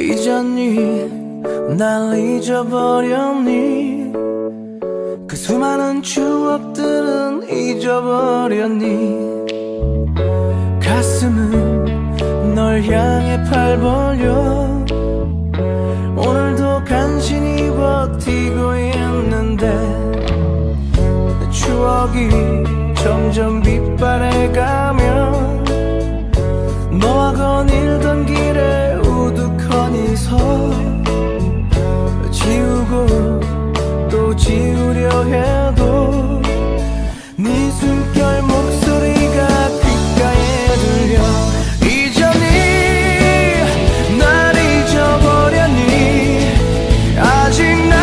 잊었니? 날 잊어버렸니? 그 수많은 추억들은 잊어버렸니? 가슴은 널 향해 팔 벌려 오늘도 간신히 버티고 있는데 추억이 점점 빛발에 가면 너와 거닐던 길에 우두커니 서 지우고 또 지우려 해도 네 숨결 목소리가 귓가에 들려. 잊었니? 날 잊어버렸니? 아직 날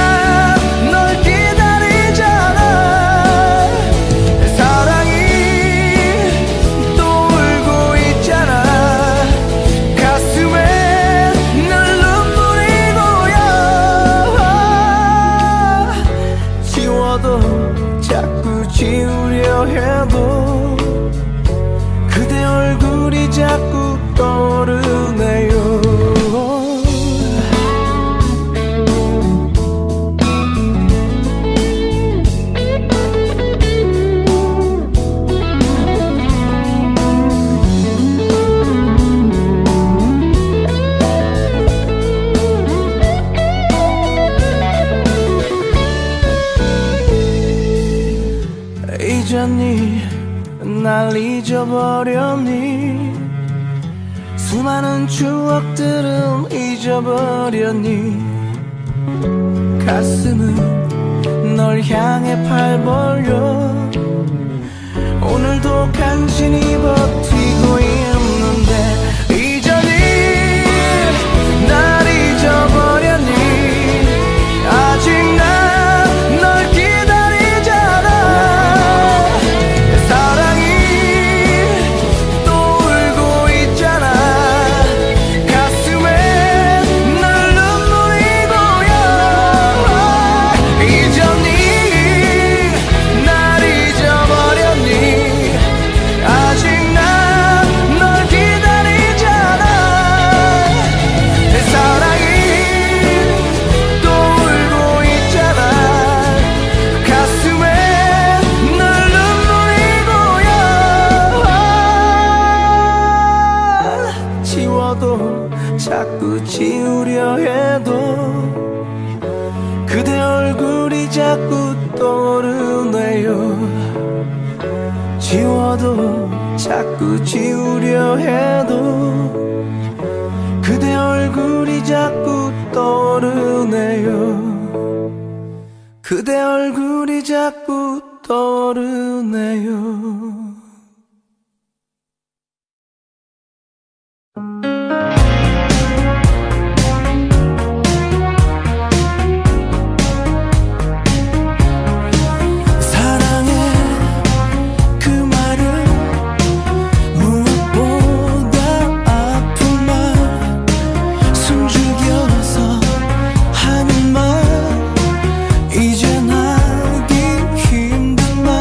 잊어버렸니? 수많은 추억들은 잊어버렸니? 가슴은 널 향해 팔 벌려 오늘도 간신히 버티고 있는데 잊었니? 날 잊어버렸니? 아직 난 자꾸 지우려 해도 그대 얼굴이 자꾸 떠오르네요. 그대 얼굴이 자꾸 떠오르네요. 이제 나기 힘든 말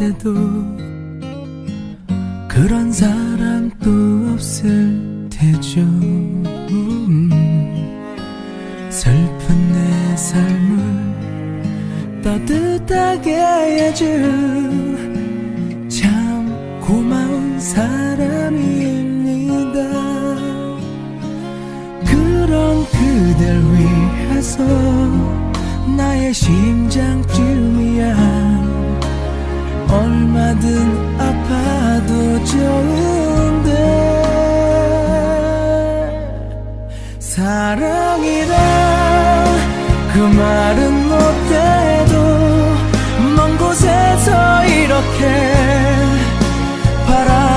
해도 그런 사람 또 없을 테죠. 슬픈 내 삶을 따뜻하게 해준 참 고마운 사람입니다. 그런 그댈 위해서 나의 심장쯤이야. 얼마든 아파도 좋은데 사랑이란 그 말은 못해도 먼 곳에서 이렇게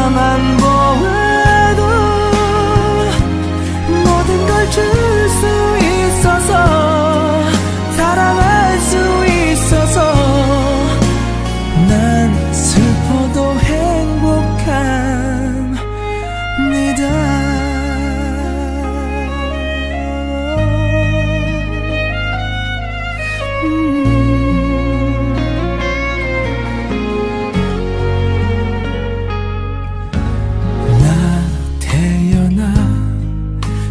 바라만 보아도 모든 걸 줄 수 있어서 사랑할 수 있어서 난 슬퍼도 행복합니다. 나 태어나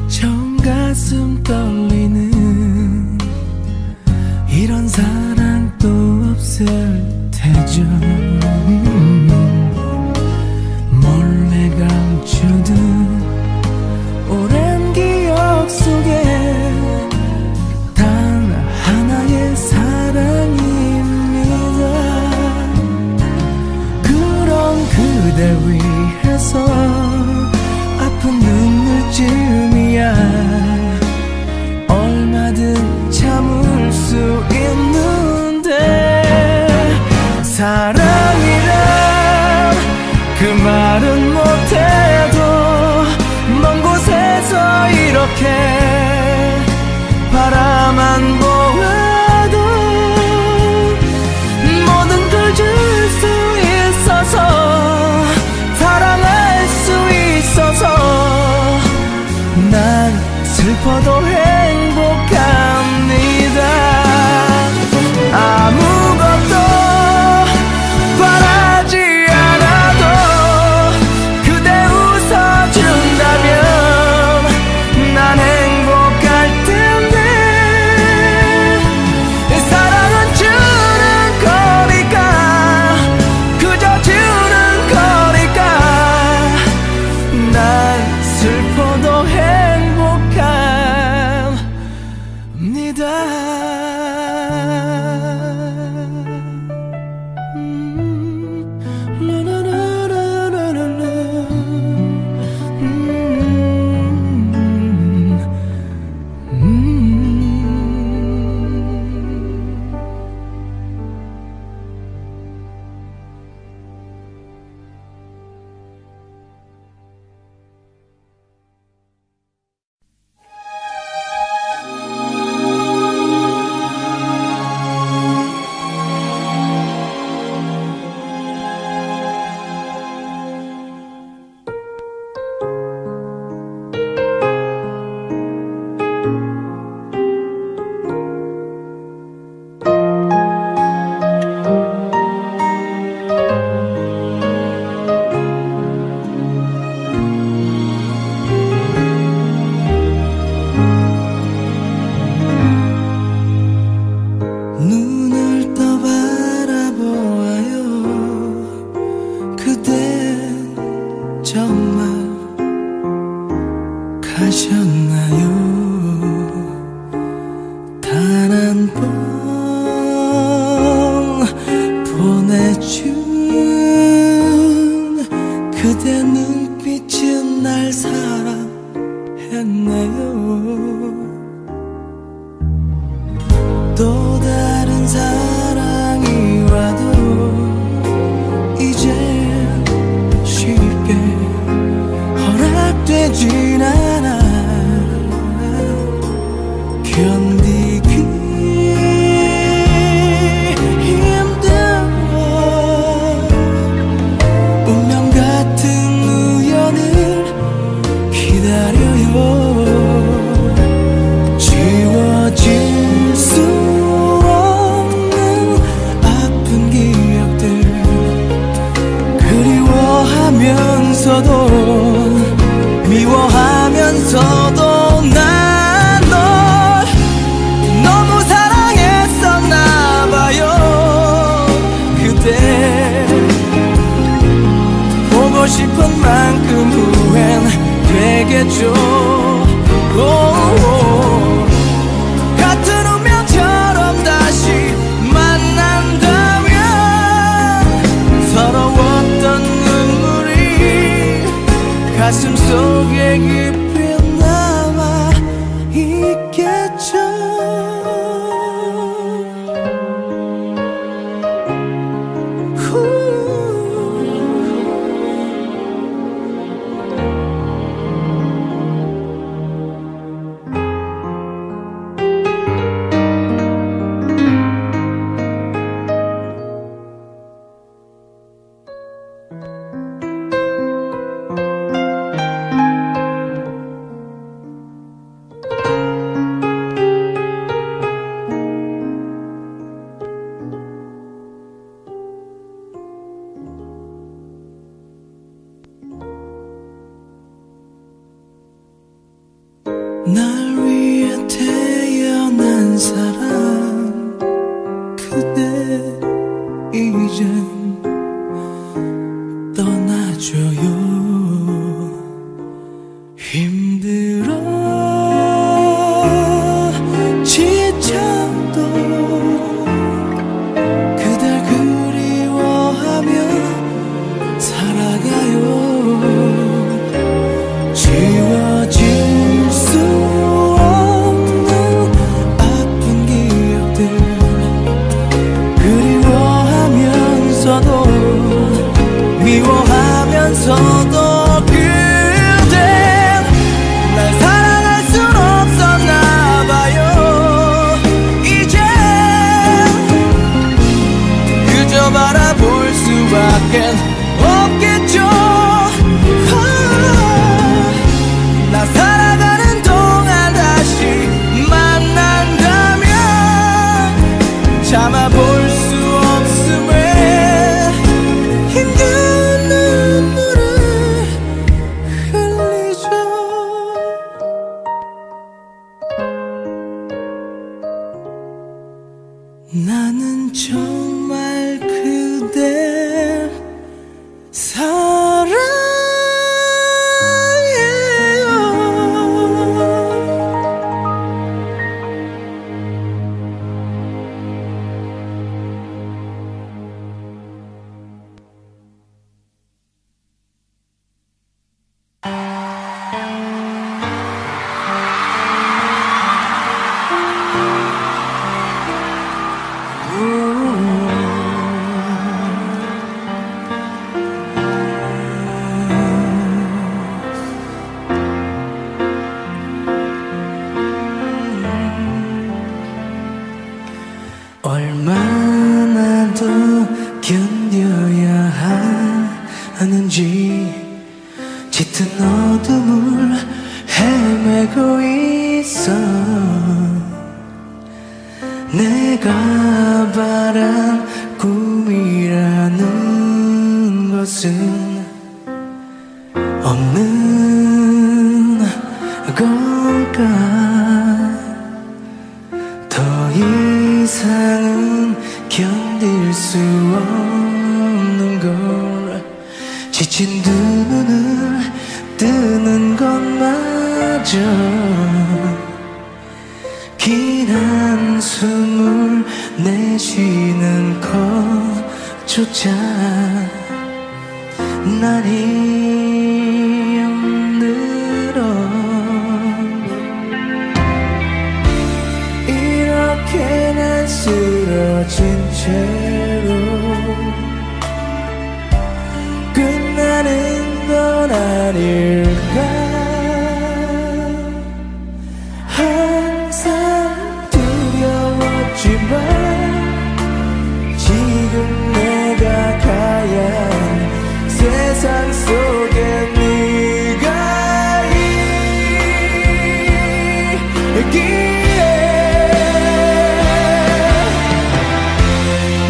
처음 가슴 떨리는 이런 사랑 또 없을 해줘. 몰래 감추던 오랜 기억 속에 단 하나의 사랑입니다. 그런 그댈 위해서 아픈 눈물쯤이야. 얼마든 참을 수 있는데 사랑이란 그 말은 못해도 먼 곳에서 이렇게 바라만 보아도 모든 걸 줄 수 있어서 사랑할 수 있어서 난 슬퍼도 행복합니다. 아무것도 같은 사랑하면서도 미워하면서도 난 널 너무 사랑했었나봐요. 그대 보고 싶은 만큼 후회는 되겠죠. 오오오. 같은 운명처럼 다시 만난다면 서러웠던 눈물이 가슴 속에 깊이 남아 있겠죠.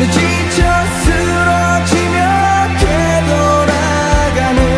지쳐 쓰러지며 되돌아가는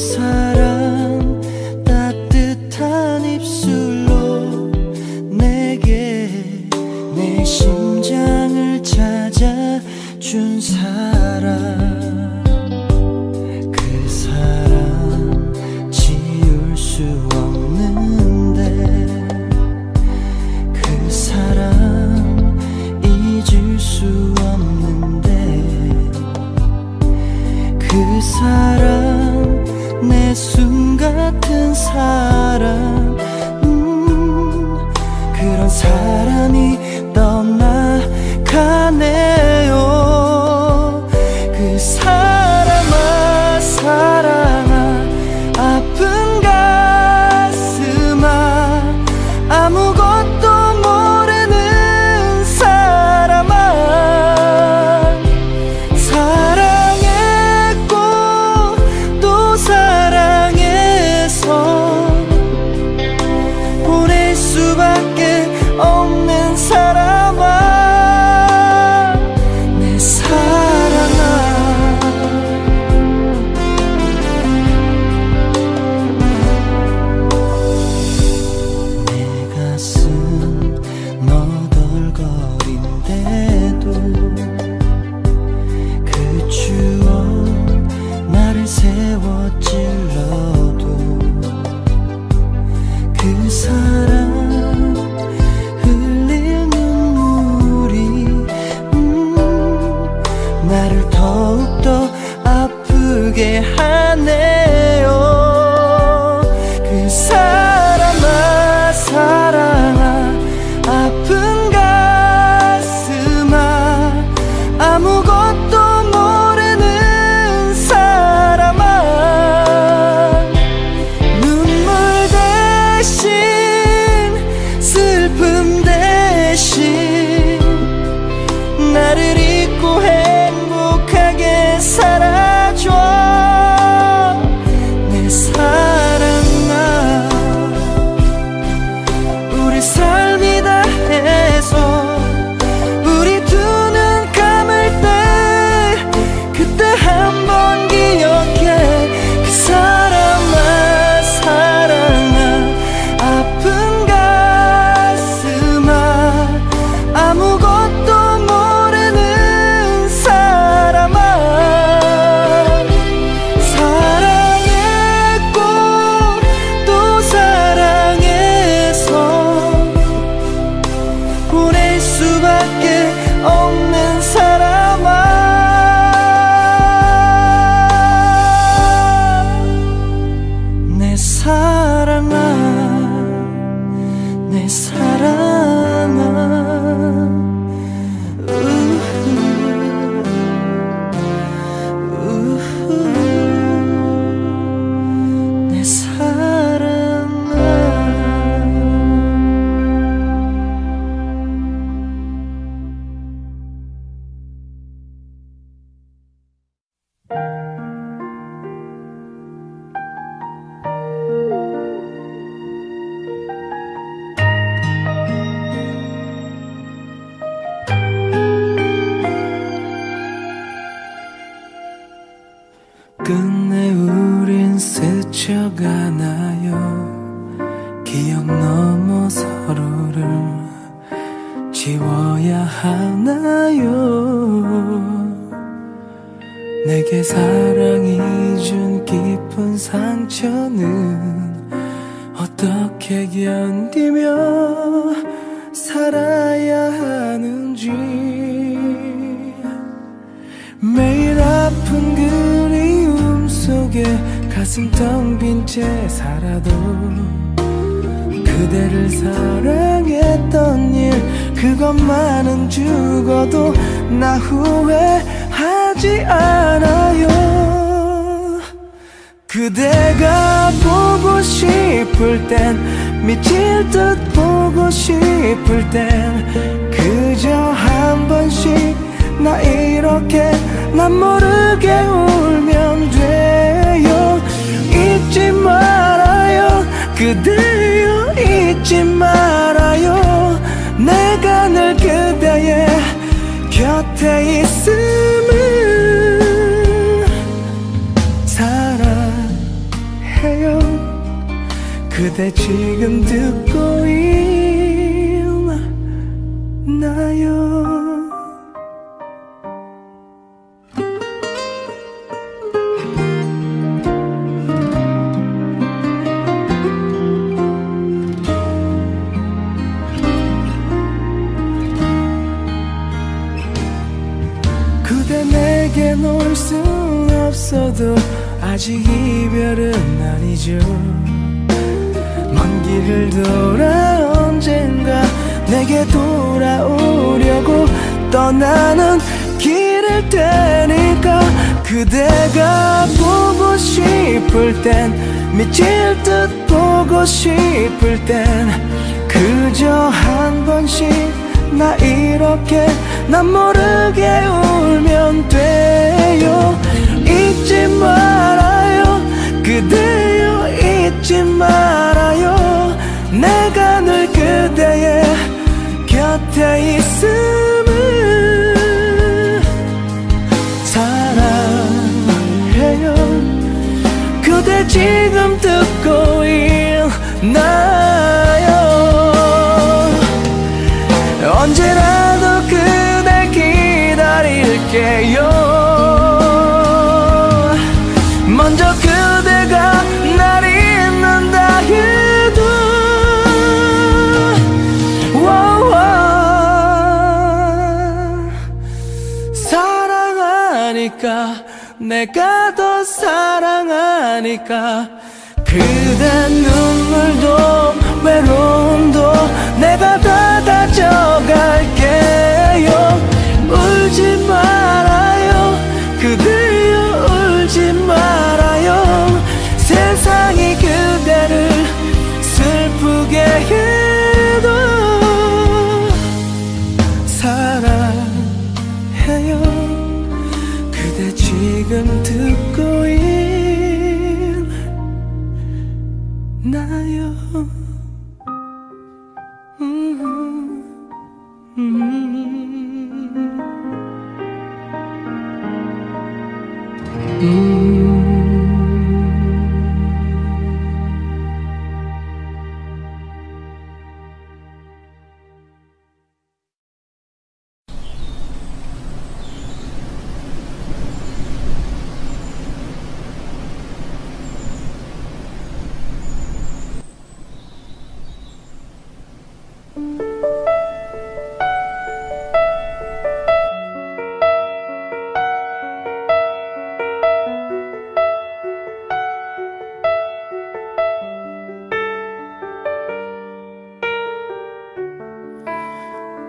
사랑 따뜻한 입술로 내게 내 심장을 찾아준 사랑, 그 사랑 지울 수 없는데 그 사랑 잊을 수 없는데 그 사랑 내 숨 같은 사람, 그런 사람이 떠나가네요. 그 사람아, 사랑아, 아픈 가슴아, 아무것도 모르는 사람아, 사랑했고 또 수밖에 없는 사람아, 내 사랑아. 내 가슴 너덜거린데도 그 추억 나를 세워 찔러도 그 사랑 나를 더욱더 아프게 하네요. 그 사람아, 사랑아, 아픈 가슴아, 아무것도 모르는 사람아, 눈물 대신 슬픔 대신 나를 잊고 해 사라져. 내 사랑아, 우리 삶이 다 해서 우리 두 눈 감을 때 그때 한번 기억해. 그 사람아, 사랑아, 아픈 가슴아, 아무것도 없는 사람아, 내 사랑아, 내 사랑아. 끝내 우린 스쳐가나요? 기억 넘어 서로를 지워야 하나요? 내게 사랑이 준 깊은 상처는 어떻게 견디며 살아야 하는지 매일 아픈 그리움 속에 가슴 텅 빈 채 살아도 그대를 사랑했던 일 그것만은 죽어도 나 후회하지 않아요. 그대가 보고 싶을 땐 미칠 듯 보고 싶을 땐 그저 한 번씩 나 이렇게 난 모르게 울면 돼요. 잊지 말아요 그대여, 잊지 말아요. 내가 늘 그대의 곁에 있음을 사랑 그대 지금 듣고 있나요? 내겐 올 순 없어도 아직 이별은 아니죠. 먼 길을 돌아 언젠가 내게 돌아오려고 떠나는 길일 테니까, 그대가 보고 싶을 땐 미칠 듯 보고 싶을 땐 그저 한 번씩 나 이렇게 난 모르게 울면 돼요. 잊지 말아요 그대여, 잊지 말아요. 내가 늘 그대의 곁에 있음을 사랑해요. 그대 지금 듣고 있나요? 언제라도 그댈 기다릴게요. 먼저 그대가 날 잊는다 해도 사랑하니까, 내가 더 사랑하니까. 그대 눈물도 외로움도 내가 다 다져갈게요. 울지 말아요 그대여, 울지 말아요. 세상이 그대를 슬프게 해도 사랑해요. 그대 지금 듣고 있나요?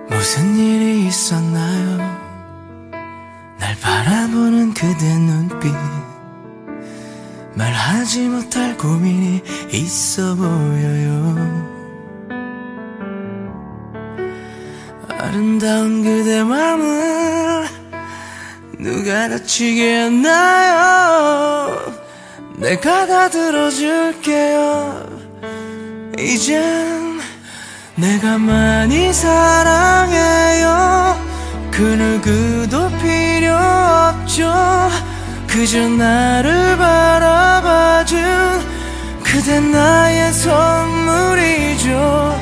무슨 일이 있었나요? 날 바라보는 그대 눈빛, 말하지 못할 고민이 있어 보여요. 아름다운 그대 마음을 누가 다치게 했나요? 내가 다 들어줄게요. 이젠 내가 많이 사랑해요. 그 누구도 필요 없죠. 그저 나를 바라봐준 그댄 나의 선물이죠.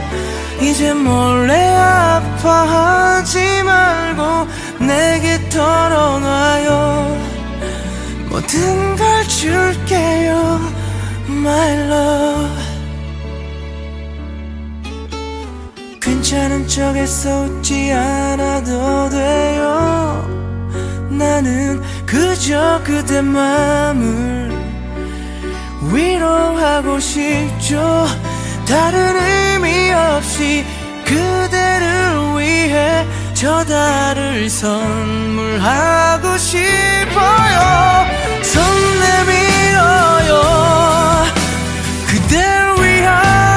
이제 몰래 아파하지 말고 내게 털어놔요. 모든 걸 줄게요 My love. 괜찮은 척 애써 웃지 않아도 돼요. 나는 그저 그대 마음을 위로하고 싶죠. 다른 의미 없이 그대를 위해 저 달을 선물하고 싶어요. 손 내밀어요 그대를 위한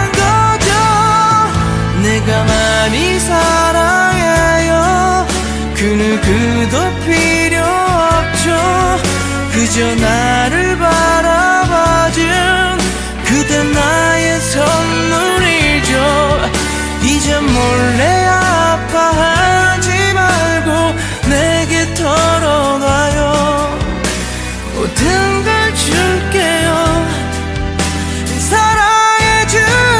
내가 많이 사랑해요. 그 누구도 필요 없죠. 그저 나를 바라봐준 그대 나의 선물이죠. 이제 몰래 아파하지 말고 내게 털어놔요. 모든 걸 줄게요. 사랑해줄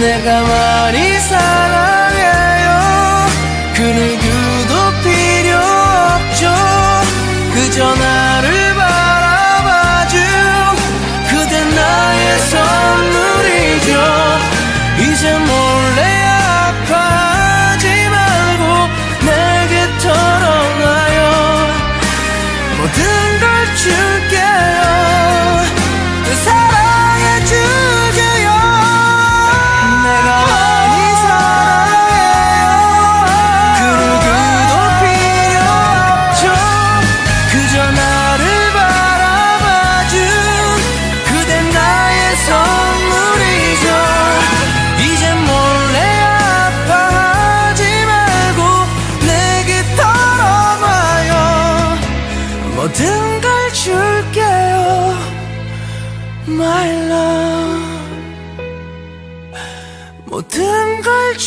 내가 많이 사랑해요. 그 누구도 필요 없죠. 그저 나를 바라봐준 그댄 나의 선물이죠. 이제 몰래 아파하지 말고 내게 털어놔요. 모든 걸 줄게요. 내 사랑해 줄게요. 내가 많이 사랑해요. 그 누구도 필요 없죠. 그저 나를 바라봐준 그댄 나의 선물이죠. 이제 몰래 아파하지 말고 내게 털어놔요. 모든 걸 줄게요. My love, 모든 걸 줄게요. My love.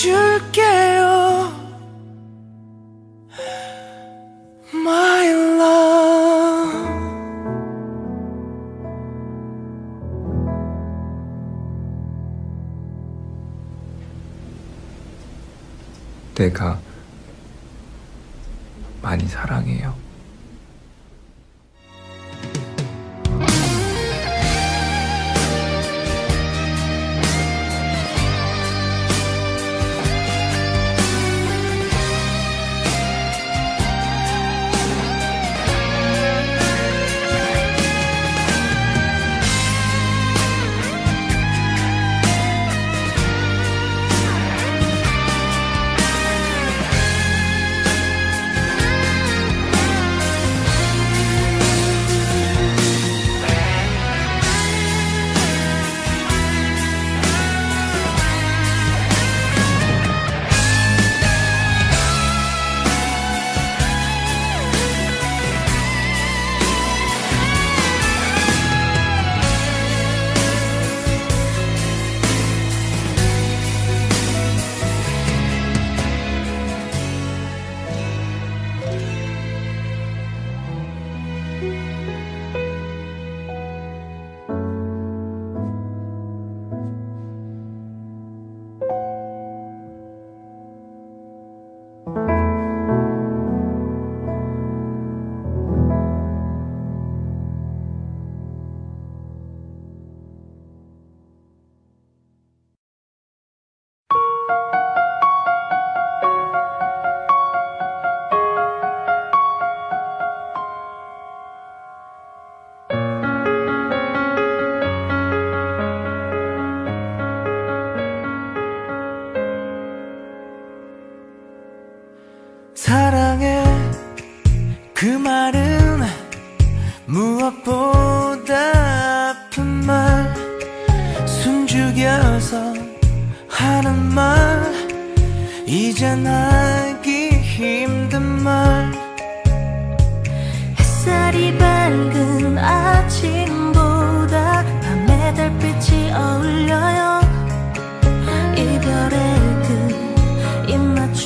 내가 많이 사랑해요. 사랑해, 그 말은 무엇보다 아픈 말. 숨죽여서 하는 말, 이젠 하기 힘든 말. 햇살이 밝은 아침보다 밤의 달빛이 어울려요. 이별의 그 입맞춤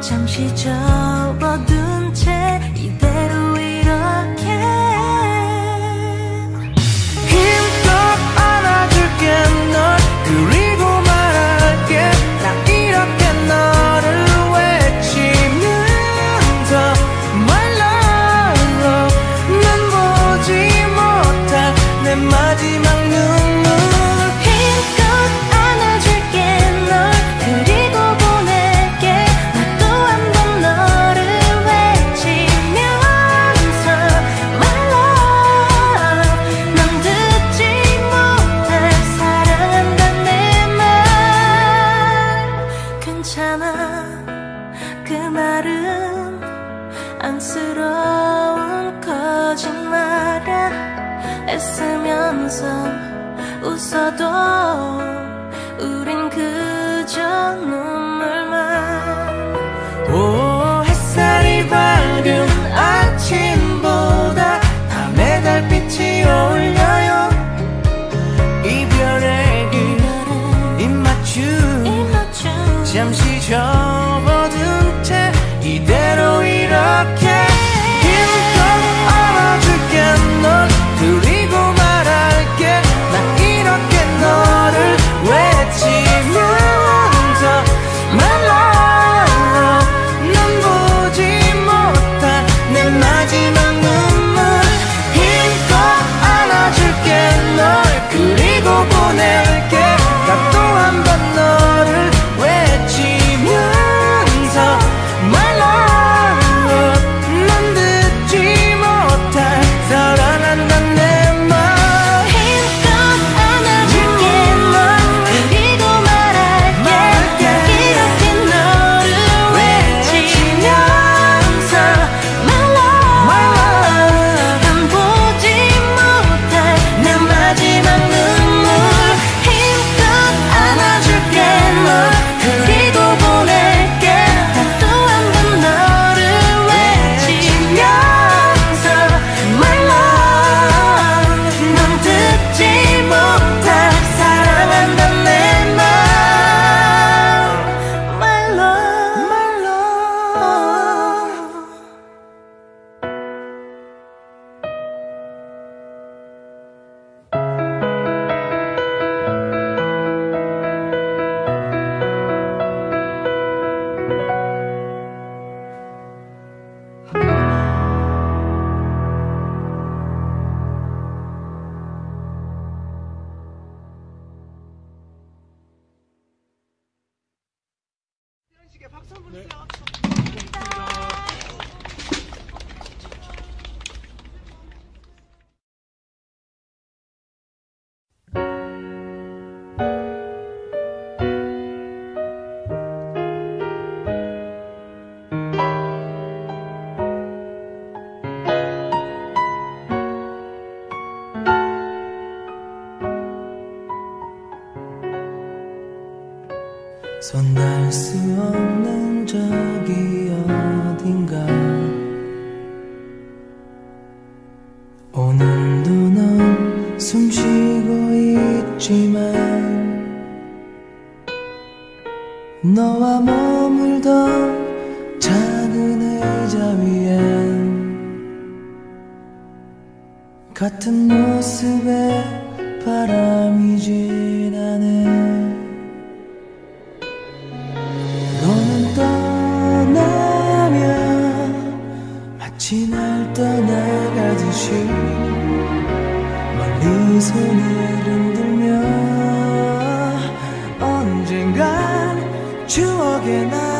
잠시 접어둔 채 이대로 이렇게 힘껏 안아줄게 널. 그리고 말할게 난 이렇게 너를 외치면서 My love. 난 보지 못할 내 마지막 눈물 힘껏 안아줄게 널. 그리고 웃어도 우린 그저 눈물만. 오, 햇살이 밝은 아침보다 밤의 달빛이 어울려요. 이별의 그 입맞춤 잠시 접어둔 채 이대로 이렇게 힘껏 안아줄게 널. 그리고 말할게 난 이렇게 너를 여러분께 박수 한번 주세요. 네. 손댈 수 없는 저기 어딘가, 오늘도 넌 숨쉬고 있지만 너와 머물던 작은 의자 위엔 같은 모습에 바람이 지나네. 마치 날 떠나가듯이 멀리 손을 흔들며 언젠간 추억의 날